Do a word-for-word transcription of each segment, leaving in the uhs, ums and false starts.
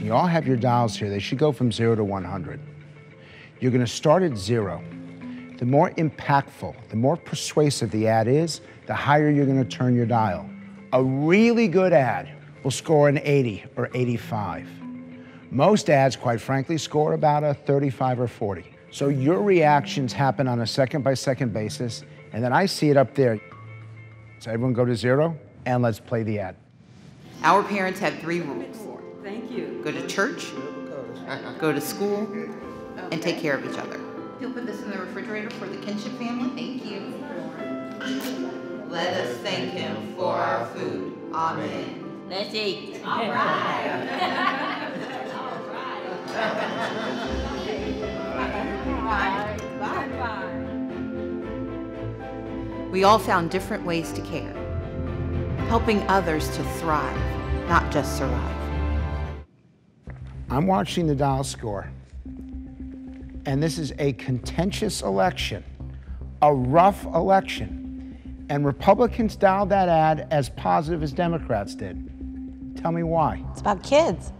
and you all have your dials here. They should go from zero to one hundred. You're going to start at zero. The more impactful, the more persuasive the ad is, the higher you're going to turn your dial. A really good ad will score an eighty or eighty-five. Most ads, quite frankly, score about a thirty-five or forty. So your reactions happen on a second-by-second basis, and then I see it up there. So everyone go to zero, and let's play the ad. Our parents had three rules. Thank you. Go to church, go to school, and take care of each other. You'll put this in the refrigerator for the kinship family. Thank you. Let us thank him for our food. Amen. Let's eat. All right. We all found different ways to care, helping others to thrive, not just survive. I'm watching the dial score, and this is a contentious election, a rough election, and Republicans dialed that ad as positive as Democrats did. Tell me why. It's about kids.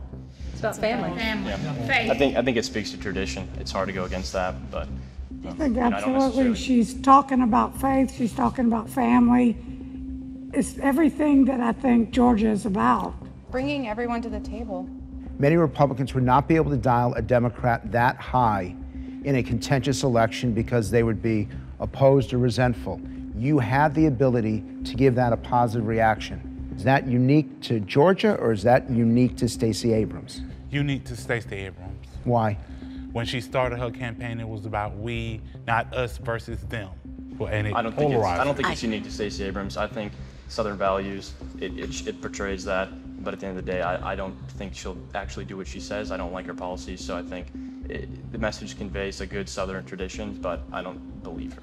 It's about family. family. Yeah. I think I think it speaks to tradition. It's hard to go against that, but um, I think absolutely. You know, I she's talking about faith. She's talking about family. It's everything that I think Georgia is about. Bringing everyone to the table. Many Republicans would not be able to dial a Democrat that high in a contentious election because they would be opposed or resentful. You have the ability to give that a positive reaction. Is that unique to Georgia, or is that unique to Stacey Abrams? Unique to Stacey Abrams. Why? When she started her campaign, it was about we, not us versus them. And it I don't think it's, I don't think it's unique to Stacey Abrams. I think Southern values, it, it, it portrays that. But at the end of the day, I, I don't think she'll actually do what she says. I don't like her policies, so I think it, the message conveys a good Southern tradition, but I don't believe her.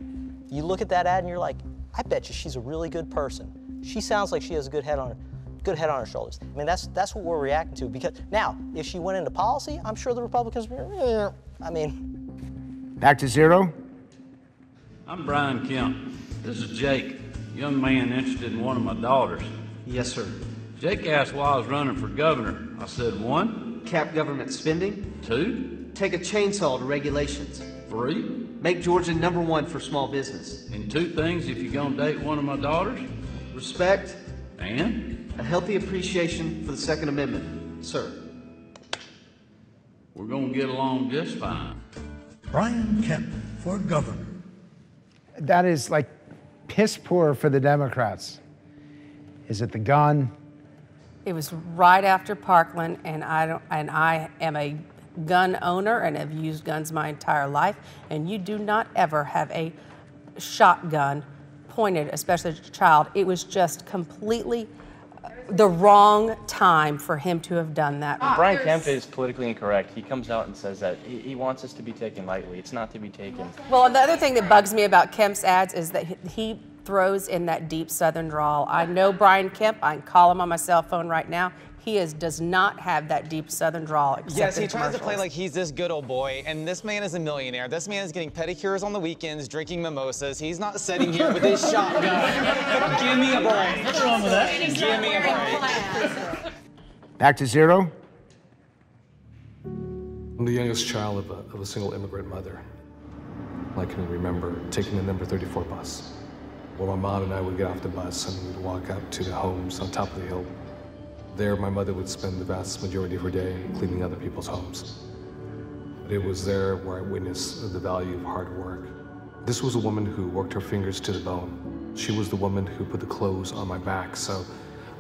You look at that ad and you're like, I bet you she's a really good person. She sounds like she has a good head on her, good head on her shoulders. I mean, that's that's what we're reacting to. Because now, if she went into policy, I'm sure the Republicans would. I mean, back to zero. I'm Brian Kemp. This is Jake, young man interested in one of my daughters. Yes, sir. Jake asked why I was running for governor. I said, one, cap government spending. Two, take a chainsaw to regulations. Three, make Georgia number one for small business. And two things if you're gonna date one of my daughters. Respect and a healthy appreciation for the Second Amendment, sir. We're going to get along just fine. Brian Kemp for governor. That is like piss poor for the Democrats. Is it the gun? It was right after Parkland, and I don't, and I am a gun owner and have used guns my entire life. And you do not ever have a shotgun pointed, especially as a child. It was just completely the wrong time for him to have done that. Ah, Brian Kemp is politically incorrect. He comes out and says that he, he wants us to be taken lightly. It's not to be taken. Well, and the other thing that bugs me about Kemp's ads is that he throws in that deep Southern drawl. I know Brian Kemp. I can call him on my cell phone right now. He is, does not have that deep Southern drawl. Except yes, he tries to play like he's this good old boy, and this man is a millionaire. This man is getting pedicures on the weekends, drinking mimosas. He's not sitting here with his shotgun. Give me a break. What's wrong with that? Give me a break. Back to zero. I'm the youngest child of a, of a single immigrant mother. I can remember taking the number thirty-four bus, where my mom and I would get off the bus and we'd walk up to the homes on top of the hill. There, my mother would spend the vast majority of her day cleaning other people's homes. But it was there where I witnessed the value of hard work. This was a woman who worked her fingers to the bone. She was the woman who put the clothes on my back. So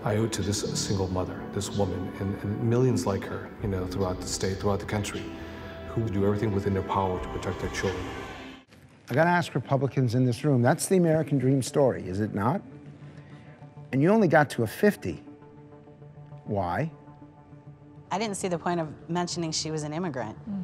I owe it to this single mother, this woman, and, and millions like her, you know, throughout the state, throughout the country, who would do everything within their power to protect their children. I gotta ask Republicans in this room, that's the American dream story, is it not? And you only got to a fifty. Why? I didn't see the point of mentioning she was an immigrant. Mm-hmm.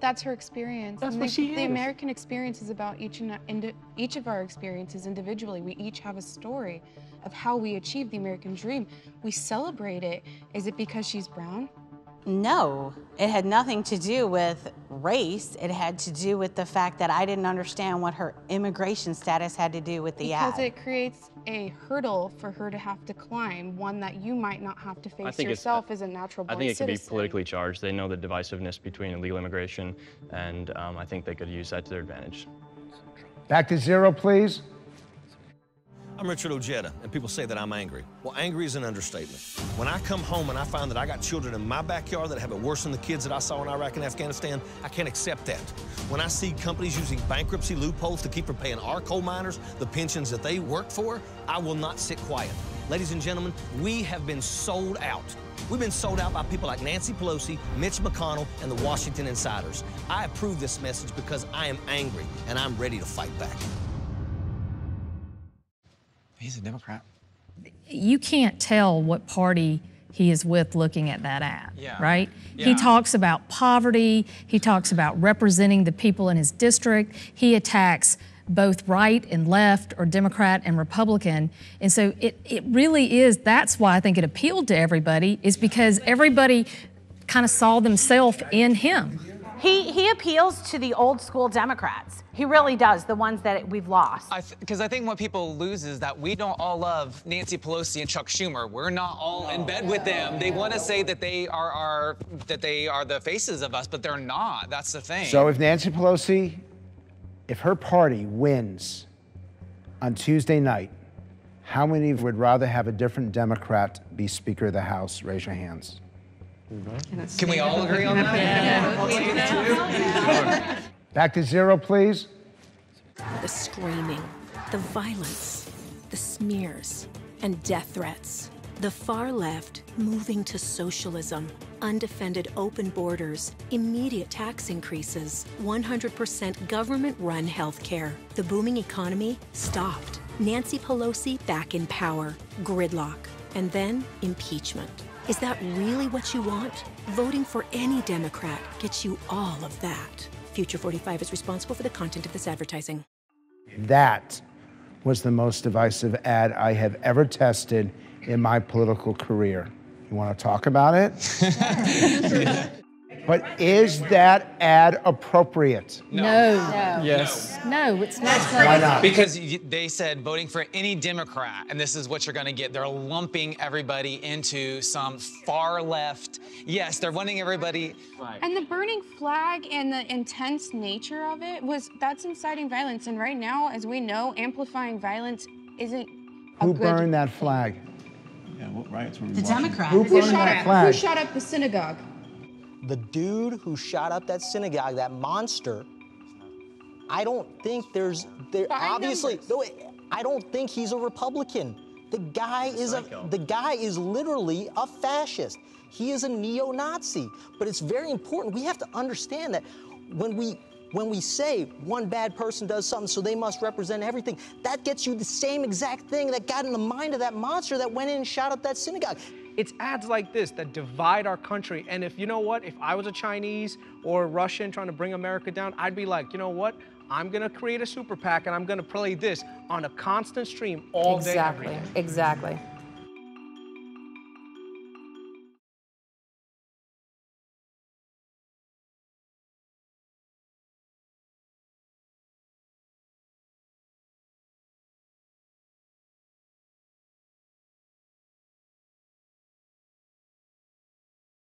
That's her experience. That's what she is. The American experience is about each and each of our experiences individually. We each have a story of how we achieve the American dream. We celebrate it. Is it because she's brown? No, it had nothing to do with race. It had to do with the fact that I didn't understand what her immigration status had to do with the ad. Because it creates a hurdle for her to have to climb, one that you might not have to face yourself as a natural born citizen. I think it can be politically charged. They know the divisiveness between illegal immigration, and um, I think they could use that to their advantage. Back to zero, please. I'm Richard Ojeda, and people say that I'm angry. Well, angry is an understatement. When I come home and I find that I got children in my backyard that have it worse than the kids that I saw in Iraq and Afghanistan, I can't accept that. When I see companies using bankruptcy loopholes to keep from paying our coal miners the pensions that they work for, I will not sit quiet. Ladies and gentlemen, we have been sold out. We've been sold out by people like Nancy Pelosi, Mitch McConnell, and the Washington Insiders. I approve this message because I am angry, and I'm ready to fight back. He's a Democrat. You can't tell what party he is with looking at that ad, yeah. right? Yeah. He talks about poverty. He talks about representing the people in his district. He attacks both right and left, or Democrat and Republican. And so it, it really is, that's why I think it appealed to everybody, is because everybody kind of saw themselves in him. He, he appeals to the old school Democrats. He really does, the ones that we've lost. Because I, th I think what people lose is that we don't all love Nancy Pelosi and Chuck Schumer. We're not all no. in bed with them. They want to say that they are our, that they are the faces of us, but they're not. That's the thing. So if Nancy Pelosi, if her party wins on Tuesday night, how many would rather have a different Democrat be Speaker of the House? Raise your hands. Can we all agree on that? Yeah. Back to zero, please. The screaming, the violence, the smears, and death threats. The far left moving to socialism, undefended open borders, immediate tax increases, one hundred percent government-run health care. The booming economy stopped. Nancy Pelosi back in power, gridlock, and then impeachment. Is that really what you want? Voting for any Democrat gets you all of that. Future forty-five is responsible for the content of this advertising. That was the most divisive ad I have ever tested in my political career. You want to talk about it? But is that ad appropriate? No. no. no. Yes. No, no, it's not. Why not? Because they said voting for any Democrat, and this is what you're going to get. They're lumping everybody into some far left. Yes, they're wanting everybody. Right. And the burning flag and the intense nature of it was that's inciting violence. And right now, as we know, amplifying violence isn't a Who good burned that flag? Yeah, what riots were we The watching? Democrats. Who, Who burned shot that up? flag? Who shot up the synagogue? The dude who shot up that synagogue, that monster, I don't think there's, there obviously, no, I don't think he's a Republican. The guy is a, the guy is literally a fascist. He is a neo-Nazi. But it's very important. We have to understand that when we, when we say one bad person does something, so they must represent everything, that gets you the same exact thing that got in the mind of that monster that went in and shot up that synagogue. It's ads like this that divide our country. And if, you know what, if I was a Chinese or a Russian trying to bring America down, I'd be like, you know what, I'm going to create a super PAC and I'm going to play this on a constant stream all day. Exactly, exactly.